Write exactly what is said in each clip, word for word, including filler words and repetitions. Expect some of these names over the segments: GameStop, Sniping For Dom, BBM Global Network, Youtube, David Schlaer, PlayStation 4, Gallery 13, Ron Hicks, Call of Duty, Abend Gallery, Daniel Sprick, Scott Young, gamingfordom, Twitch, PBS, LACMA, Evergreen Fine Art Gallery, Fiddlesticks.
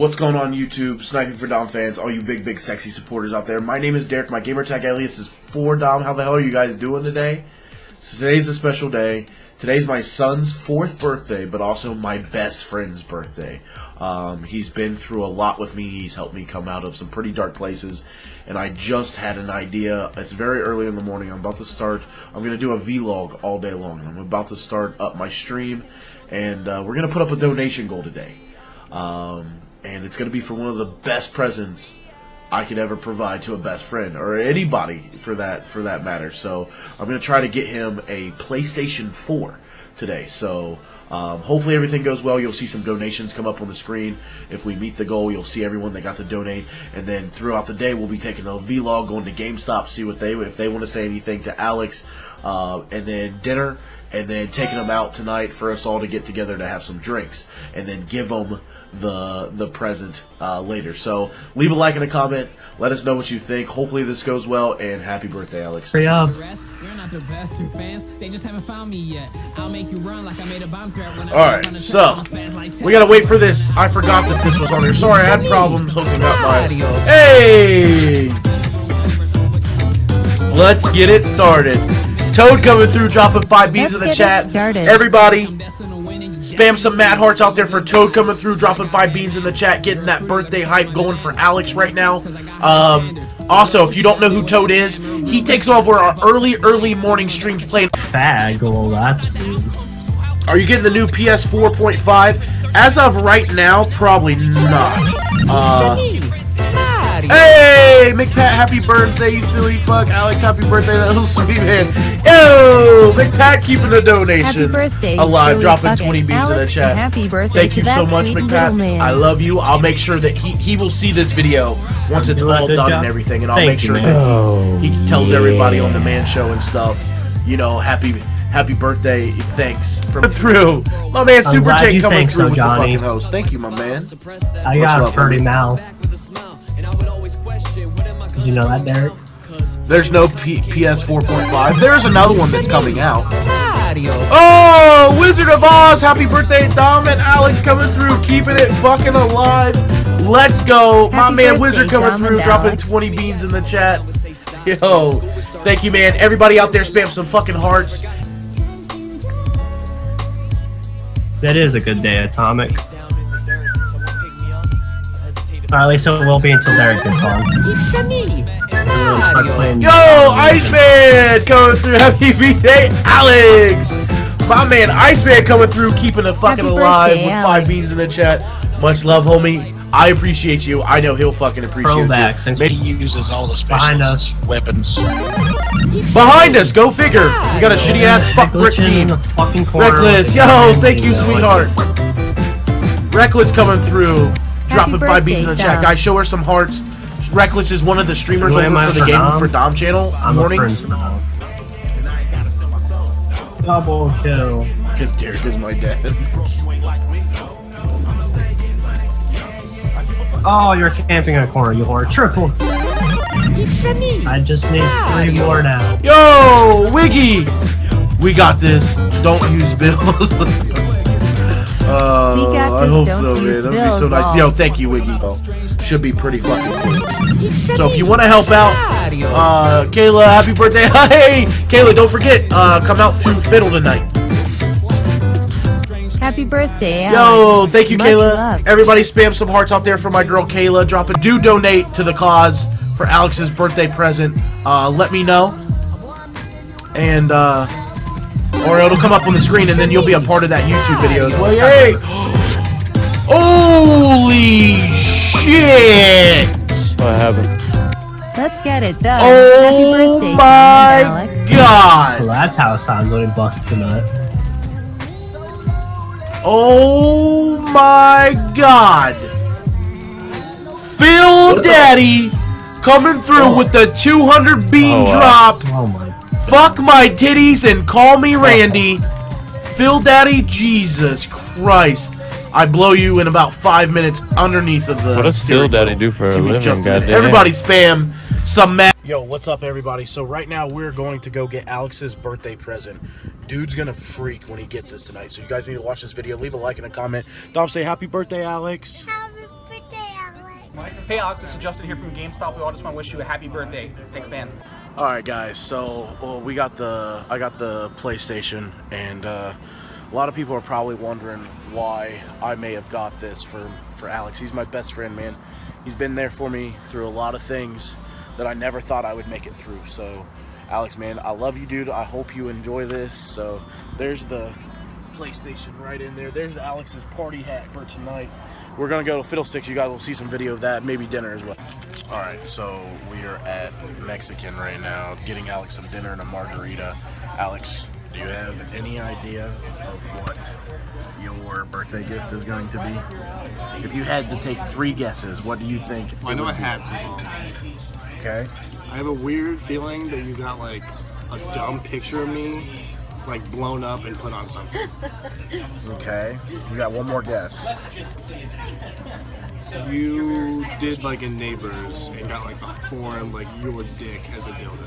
What's going on YouTube, Sniping for Dom fans, all you big, big, sexy supporters out there. My name is Derek, my gamer tag alias is four Dom. How the hell are you guys doing today? So today's a special day. Today's my son's fourth birthday, but also my best friend's birthday. Um, he's been through a lot with me. He's helped me come out of some pretty dark places, and I just had an idea. It's very early in the morning. I'm about to start. I'm going to do a vlog all day long. I'm about to start up my stream, and uh, we're going to put up a donation goal today. Um... And it's going to be for one of the best presents I could ever provide to a best friend, or anybody for that for that matter. So I'm going to try to get him a PlayStation four today. So um, hopefully everything goes well. You'll see some donations come up on the screen. If we meet the goal, you'll see everyone that got to donate. And then throughout the day, we'll be taking a vlog, going to GameStop, see what they if they want to say anything to Alex, uh, and then dinner, and then taking them out tonight for us all to get together to have some drinks, and then give them the the present uh, later. So leave a like and a comment. Let us know what you think. Hopefully this goes well, and happy birthday, Alex. Hurry up. Alright, so we gotta wait for this. I forgot that this was on here. Sorry, I had problems hooking up my... Hey! Let's get it started. Toad coming through, dropping five beats in the chat. Everybody, spam some mad hearts out there for Toad coming through, dropping five beans in the chat, getting that birthday hype going for Alex right now. Um, also, if you don't know who Toad is, he takes over our early, early morning streams playing Fag. Are you getting the new P S four point five? As of right now, probably not. Uh, hey, McPat, happy birthday, you silly fuck. Alex, happy birthday, that little sweet man. Yo, McPat keeping the donation alive, dropping twenty beats in the chat. Happy birthday! Thank you so much, McPat. I love you. I'll make sure that he he will see this video once it's all done and everything, and I'll make sure that he tells everybody on the Man Show and stuff. You know, happy happy birthday! Thanks for through, my man. Super Jake coming through with the fucking host. Thank you, my man. I got a dirty mouth. Did you know that, Derek? There's no P S four point five. There's another one that's coming out. Oh, Wizard of Oz! Happy birthday, Dom and Alex coming through, keeping it fucking alive. Let's go. My man Wizard coming through, dropping twenty beans in the chat. Yo, thank you, man. Everybody out there, spam some fucking hearts. That is a good day, Atomic. Or at least it won't be until Derek gets on. Yo, Iceman coming through. Happy birthday, Alex. My man Iceman coming through, keeping it fucking Happy alive birthday, with Alex. Five beans in the chat. Much love, homie. I appreciate you. I know he'll fucking appreciate Provax, you. Maybe he uses all the special weapons. Behind us, go figure. We got a shitty ass fuck brick team. Reckless, yo, thank you, sweetheart. Reckless coming through, dropping birthday, five beans in the chat. Down. Guys, show her some hearts. Reckless is one of the streamers over for the Game for Dom channel mornings. Double kill. Because Derek is my dad. Oh, you're camping in a corner, you whore. Triple. I just need three more now. Yo, Wiggy! We got this. Don't use bills. Oh, uh, I hope so, man. That would be so nice. Yo, thank you, Wiggy. Oh, should be pretty fucking cool. So if you want to help out, uh, Kayla, happy birthday. Hey, Kayla, don't forget, uh, come out to Fiddle tonight. Happy birthday, Alex. Yo, thank you, Much Kayla. Love. Everybody spam some hearts out there for my girl, Kayla. Drop a do donate to the cause for Alex's birthday present. Uh, let me know. And, uh... or it'll come up on the screen, and then you'll be a part of that YouTube video as well. Yay! Holy shit! I haven't. Let's get it done. Oh Happy birthday, my Alex. God! Well, that's how I'm going to bust tonight. Oh my God! Phil Daddy coming through with the two hundred bean oh, wow. drop. Oh my. Fuck my titties and call me Randy. Phil Daddy, Jesus Christ. I blow you in about five minutes underneath of the... What does Phil Daddy do for a living, goddamn? Everybody spam some mad... Yo, what's up, everybody? So right now, we're going to go get Alex's birthday present. Dude's gonna freak when he gets this tonight. So you guys need to watch this video. Leave a like and a comment. Dom, say happy birthday, Alex. Happy birthday. Hey Alex, this is Justin here from GameStop. We all just want to wish you a happy birthday. Thanks, man. All right, guys. So well, we got the I got the PlayStation, and uh, a lot of people are probably wondering why I may have got this for for Alex. He's my best friend, man. He's been there for me through a lot of things that I never thought I would make it through. So, Alex, man, I love you, dude. I hope you enjoy this. So, there's the PlayStation right in there. There's Alex's party hat for tonight. We're gonna go to Fiddlesticks. You guys will see some video of that, maybe dinner as well. All right, so we are at Mexican right now, getting Alex some dinner and a margarita. Alex, do you have any idea of what your birthday gift is going to be? If you had to take three guesses, what do you think? Well, I know it has to be. Okay. I have a weird feeling that you got like a dumb picture of me, like blown up and put on something. Okay, you got one more guess. You did like a Neighbors and got like a form like your dick as a dildo.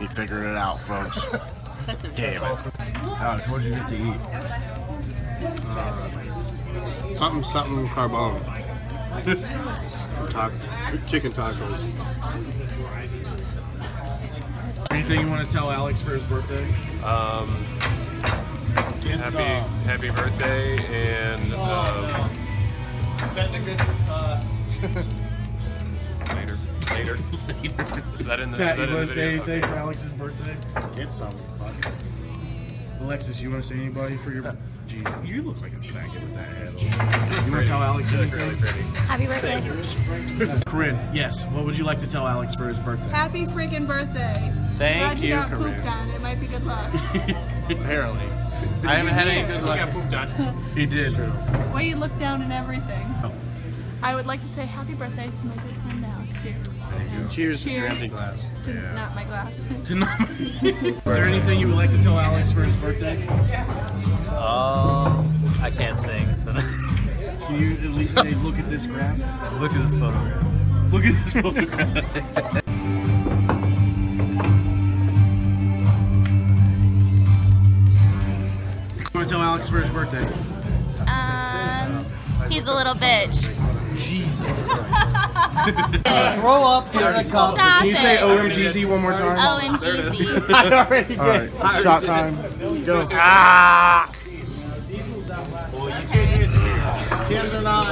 You figured it out, folks. That's a damn it. Alex, what did you get to eat? Uh, something, something carbone. Chicken tacos. Anything you want to tell Alex for his birthday? Um, happy, happy birthday, and um, later, later, later. Is that in the? Pat, you want to say anything for Alex's birthday? Get something. Alexis, you want to say anybody for your? Gee, you look like a faggot with that head. You want to tell Alex anything? Happy birthday, Corinne. Yes. What would you like to tell Alex for his birthday? Happy freaking birthday. Thank you, Corinne. Glad you got pooped on. It might be good luck. Apparently. I haven't had any good luck. He got pooped on. He did. It's true. Well, you looked down and everything. Oh. I would like to say happy birthday to my good friend Alex here. Cheers, Cheers to your empty glass. To yeah. Not my glass. To not my Is there anything you would like to tell Alex for his birthday? Oh, uh, I can't sing. So can you at least say, look at this graph? Look at this photograph. Look at this photograph. Tell Alex for his birthday. Um, he's a little bitch. Jesus Christ. uh, Throw up in a cup. Can you say O M G Z one more time? O M G Z. I already did. All right. Shot time. Go. Ah! Cheers or not? Cheers or not?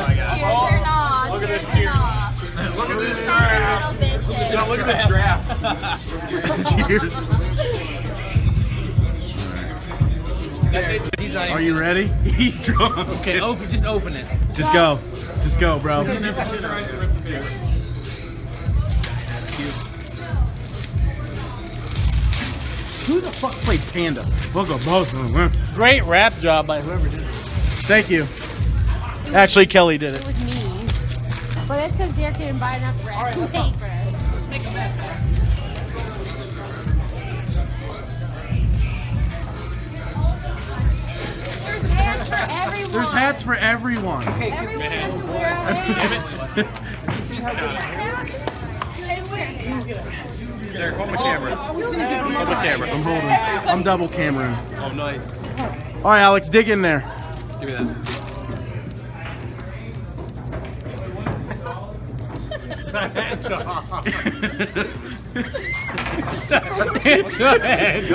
Look at this cheers. Look at this draft. Look at this draft. Cheers. Are you ready? He's drunk. Okay, open, just open it. Just go. Just go, bro. Who the fuck played Panda? Great rap job by whoever did it. Thank you. It Actually, Kelly did it. It was me. But that's because Derek didn't buy enough rap. All right, let's pay for us. Let's make a mess. Everyone. There's hats for everyone. Everyone has to wear a hat. Did you see how they hat? They wear hats. Derek, hold my camera. Hold my camera. I'm holding. I'm double cameraing. Oh, nice. All right, Alex, dig in there. Give me that. It's a hedgehog. It's a hedgehog. It's a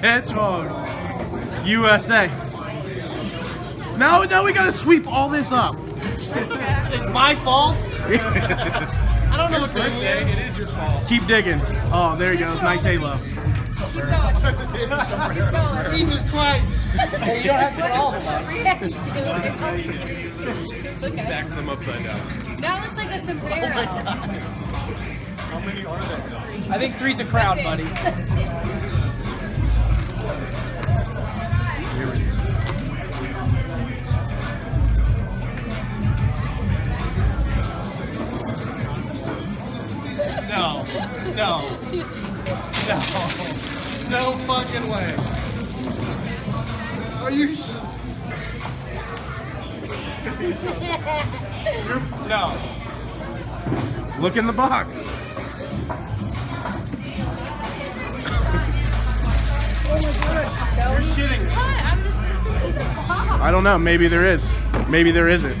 hedgehog. U S A. Now, now we gotta sweep all this up. It's my fault. I don't know what's in there. It is your fault. Keep digging. Oh, there you go. Nice halo. Keep going. Jesus Christ. Hey, you don't have to all react to it. Back them upside down. That looks like a sombrero. Oh my God. How many are there? I think three's a crowd, buddy. Here we go. No, no, no, no fucking way. Are you sh- No. Look in the box. Oh my God. You're shitting. What? I'm just in the box. I don't know. Maybe there is. Maybe there isn't.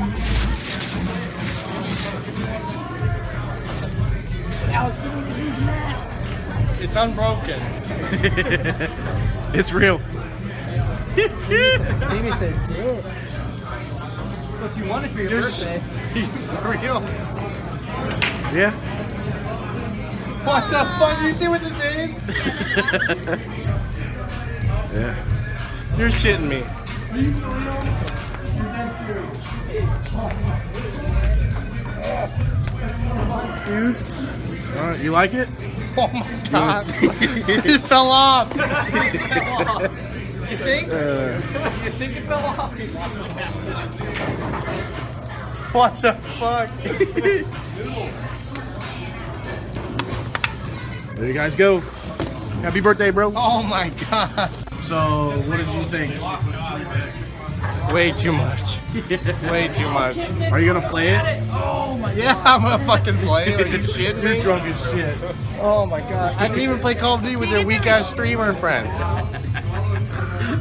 house. It's unbroken. It's real. Maybe it's a dick. What you wanted for your You're birthday. For real. Yeah. What the fuck? You see what this is? Yeah. You're shitting me. Are you for real? Dude. Alright, you like it? Oh my god. It fell off. It fell off. You think? Uh, you think it fell off? What the fuck? There you guys go. Happy birthday, bro. Oh my god. So, what did you think? Way too much. Way too much. Are you gonna play it? Oh my god. Yeah, I'm gonna fucking play it. Are you shitting me? You're drunk as shit. Oh my god. I can even play Call of Duty with your weak ass streamer friends.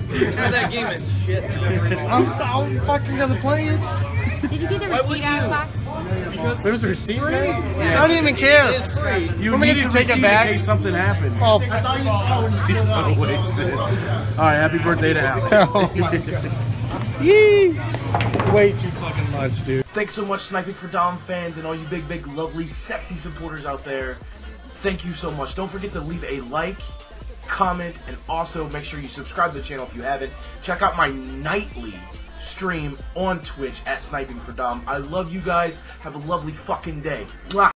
That game is shit. I'm, so, I'm fucking gonna play it. Did you get the receipt out of the box? There's a receipt? Really? Yeah. I don't even care. It is free. You need to take it back. In case something happened. Oh, I thought you were so wasted. Alright, happy birthday to Alex. Oh my god. Yee! Way too fucking much, dude. Thanks so much, Sniping for Dom fans and all you big, big, lovely, sexy supporters out there. Thank you so much. Don't forget to leave a like, comment, and also make sure you subscribe to the channel if you haven't. Check out my nightly stream on Twitch at Sniping for Dom. I love you guys. Have a lovely fucking day. Blah.